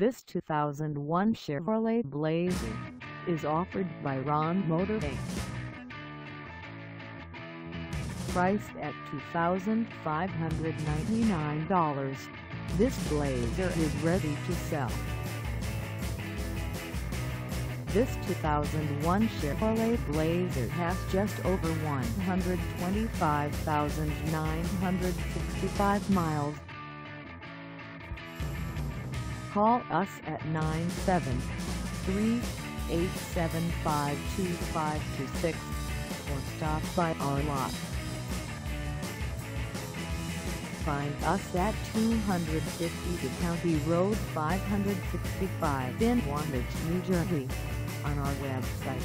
This 2001 Chevrolet Blazer is offered by Ron Motor Inc. Priced at $2,599, this Blazer is ready to sell. This 2001 Chevrolet Blazer has just over 125,965 miles. Call us at 973-875-2526 or stop by our lot. Find us at 250 County Road 565 in Wantage, New Jersey, on our website,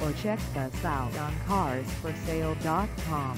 or check us out on carsforsale.com.